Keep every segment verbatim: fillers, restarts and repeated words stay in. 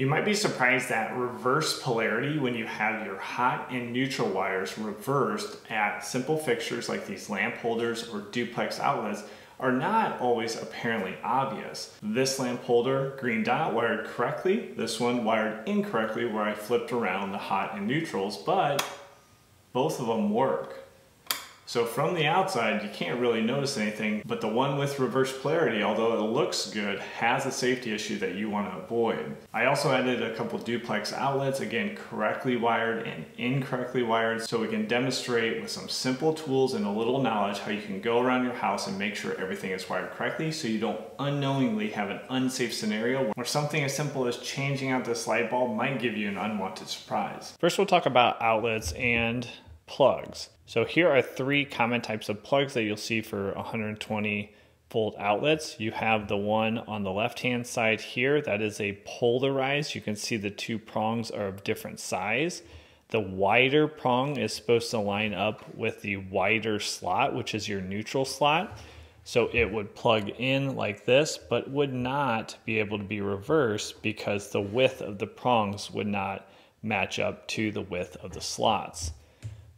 You might be surprised that reverse polarity, when you have your hot and neutral wires reversed at simple fixtures like these lamp holders or duplex outlets, are not always apparently obvious. This lamp holder, green dot, wired correctly. This one wired incorrectly, where I flipped around the hot and neutrals, but both of them work. So from the outside, you can't really notice anything, but the one with reverse polarity, although it looks good, has a safety issue that you want to avoid. I also added a couple duplex outlets, again, correctly wired and incorrectly wired, so we can demonstrate with some simple tools and a little knowledge how you can go around your house and make sure everything is wired correctly so you don't unknowingly have an unsafe scenario where something as simple as changing out this light bulb might give you an unwanted surprise. First, we'll talk about outlets and plugs. So here are three common types of plugs that you'll see for one hundred twenty volt outlets. You have the one on the left-hand side here that is a polarized. You can see the two prongs are of different size. The wider prong is supposed to line up with the wider slot, which is your neutral slot. So it would plug in like this, but would not be able to be reversed because the width of the prongs would not match up to the width of the slots.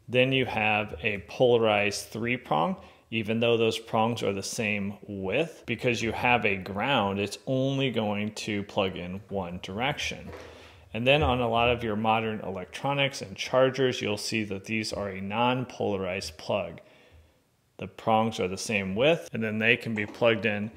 Then you have a polarized three prong, even though those prongs are the same width, because you have a ground, it's only going to plug in one direction. And then on a lot of your modern electronics and chargers, you'll see that these are a non-polarized plug. The prongs are the same width, and then they can be plugged in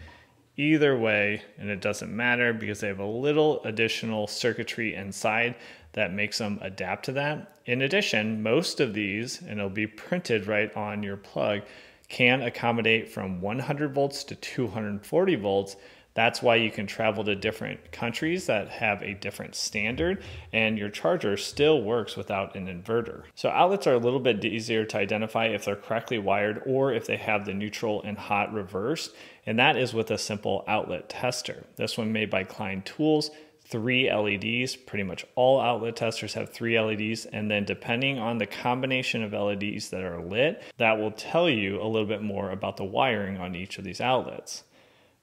either way, and it doesn't matter because they have a little additional circuitry inside that makes them adapt to that. In addition, most of these, and it'll be printed right on your plug, can accommodate from one hundred volts to two hundred forty volts. That's why you can travel to different countries that have a different standard, and your charger still works without an inverter. So outlets are a little bit easier to identify if they're correctly wired or if they have the neutral and hot reversed, and that is with a simple outlet tester. This one made by Klein Tools, three L E Ds. Pretty much all outlet testers have three L E Ds, and then depending on the combination of L E Ds that are lit, that will tell you a little bit more about the wiring on each of these outlets.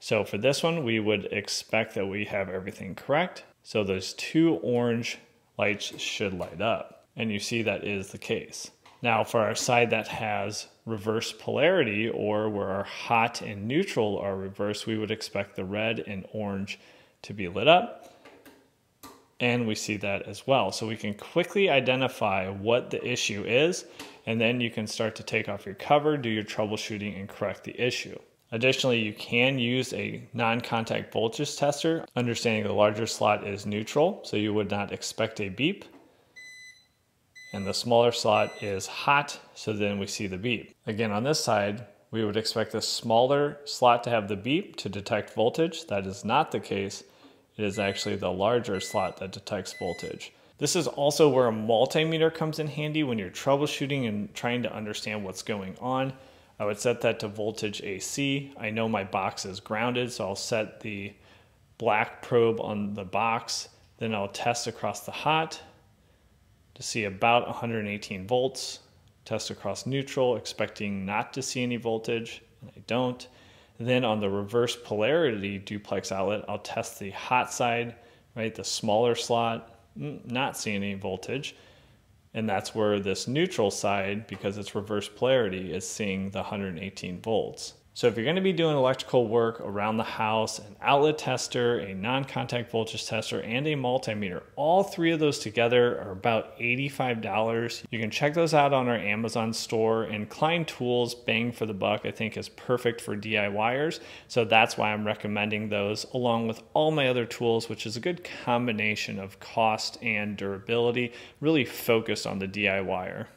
So for this one, we would expect that we have everything correct. So those two orange lights should light up, and you see that is the case. Now for our side that has reverse polarity, or where our hot and neutral are reversed, we would expect the red and orange to be lit up. And we see that as well. So we can quickly identify what the issue is, and then you can start to take off your cover, do your troubleshooting, and correct the issue. Additionally, you can use a non-contact voltage tester, understanding the larger slot is neutral, so you would not expect a beep. And the smaller slot is hot, so then we see the beep. Again, on this side, we would expect the smaller slot to have the beep to detect voltage. That is not the case. It is actually the larger slot that detects voltage. This is also where a multimeter comes in handy when you're troubleshooting and trying to understand what's going on. I would set that to voltage A C. I know my box is grounded, so I'll set the black probe on the box. Then I'll test across the hot to see about one hundred eighteen volts. Test across neutral, expecting not to see any voltage, and I don't. Then on the reverse polarity duplex outlet, I'll test the hot side, right, the smaller slot, not seeing any voltage. And that's where this neutral side, because it's reverse polarity, is seeing the one hundred eighteen volts. So if you're going to be doing electrical work around the house, an outlet tester, a non-contact voltage tester, and a multimeter, all three of those together are about eighty-five dollars. You can check those out on our Amazon store, and Klein Tools, bang for the buck, I think is perfect for DIYers. So that's why I'm recommending those, along with all my other tools, which is a good combination of cost and durability, really focused on the DIYer.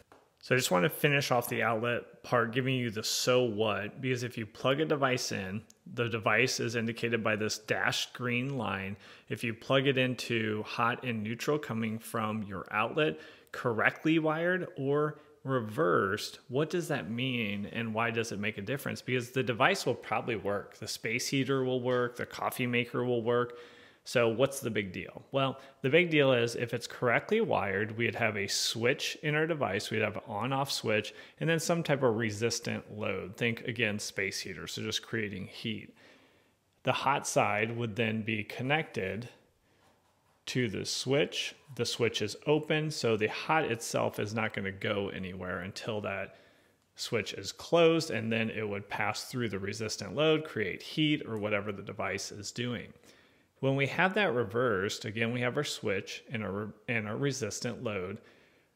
So I just want to finish off the outlet part, giving you the so what, because if you plug a device in, the device is indicated by this dashed green line. If you plug it into hot and neutral coming from your outlet, correctly wired or reversed, what does that mean and why does it make a difference? Because the device will probably work. The space heater will work, the coffee maker will work. So what's the big deal? Well, the big deal is if it's correctly wired, we'd have a switch in our device, we'd have an on-off switch, and then some type of resistant load. Think again, space heater, so just creating heat. The hot side would then be connected to the switch. The switch is open, so the hot itself is not going to go anywhere until that switch is closed, and then it would pass through the resistant load, create heat, or whatever the device is doing. When we have that reversed, again, we have our switch and our, and our resistant load.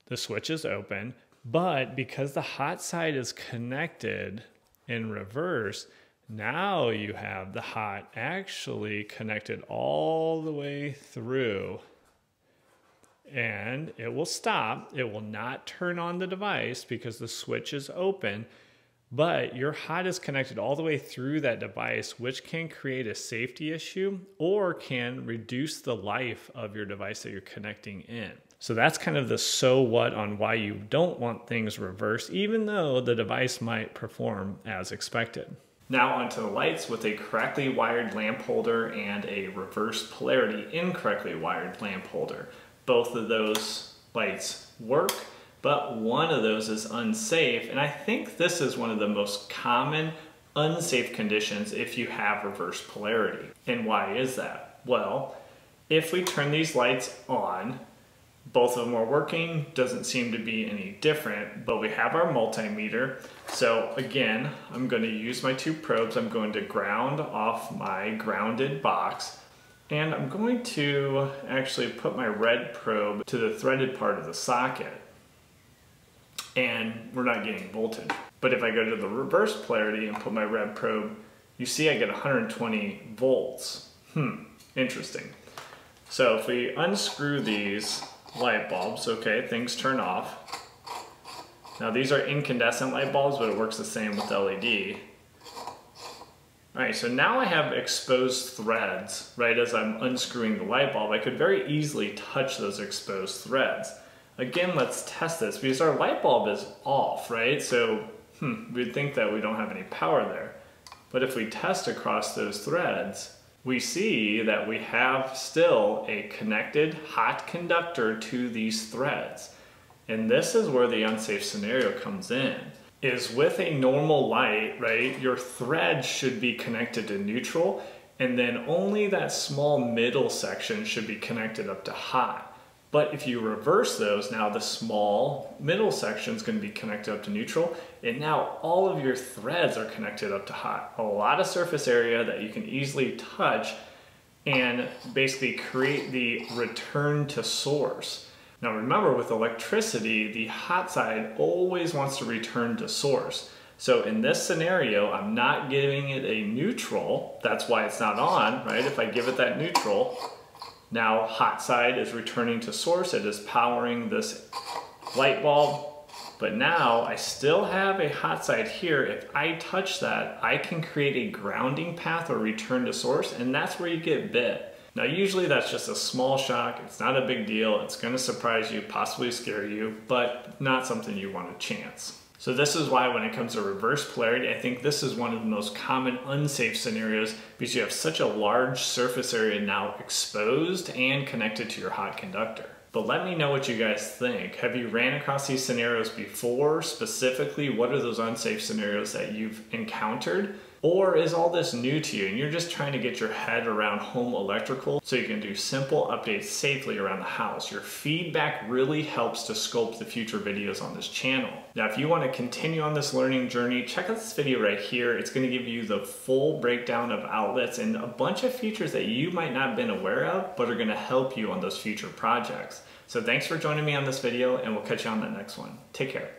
The switch is open, but because the hot side is connected in reverse, now you have the hot actually connected all the way through, and it will stop. It will not turn on the device because the switch is open, but your hot is connected all the way through that device, which can create a safety issue or can reduce the life of your device that you're connecting in. So that's kind of the so what on why you don't want things reversed, even though the device might perform as expected. Now onto the lights with a correctly wired lamp holder and a reverse polarity incorrectly wired lamp holder. Both of those lights work, but one of those is unsafe. And I think this is one of the most common unsafe conditions if you have reverse polarity. And why is that? Well, if we turn these lights on, both of them are working, doesn't seem to be any different, but we have our multimeter. So again, I'm going to use my two probes. I'm going to ground off my grounded box, and I'm going to actually put my red probe to the threaded part of the socket, and we're not getting voltage. But if I go to the reverse polarity and put my red probe, you see I get one hundred twenty volts. Hmm, interesting. So if we unscrew these light bulbs, okay, things turn off. Now these are incandescent light bulbs, but it works the same with L E D. All right, so now I have exposed threads, right? As I'm unscrewing the light bulb, I could very easily touch those exposed threads. Again, let's test this because our light bulb is off, right? So hmm, we'd think that we don't have any power there. But if we test across those threads, we see that we have still a connected hot conductor to these threads. And this is where the unsafe scenario comes in, is with a normal light, right? Your thread should be connected to neutral, and then only that small middle section should be connected up to hot. But if you reverse those, now the small middle section is going to be connected up to neutral, and now all of your threads are connected up to hot. A lot of surface area that you can easily touch and basically create the return to source. Now remember, with electricity, the hot side always wants to return to source. So in this scenario, I'm not giving it a neutral. That's why it's not on, right? If I give it that neutral, now hot side is returning to source. It is powering this light bulb, but now I still have a hot side here. If I touch that, I can create a grounding path or return to source, and that's where you get bit. Now usually that's just a small shock. It's not a big deal. It's going to surprise you, possibly scare you, but not something you want to chance. So this is why when it comes to reverse polarity, I think this is one of the most common unsafe scenarios, because you have such a large surface area now exposed and connected to your hot conductor. But let me know what you guys think. Have you ran across these scenarios before? Specifically, what are those unsafe scenarios that you've encountered? Or is all this new to you and you're just trying to get your head around home electrical so you can do simple updates safely around the house? Your feedback really helps to sculpt the future videos on this channel. Now, if you want to continue on this learning journey, check out this video right here. It's going to give you the full breakdown of outlets and a bunch of features that you might not have been aware of, but are going to help you on those future projects. So thanks for joining me on this video, and we'll catch you on the next one. Take care.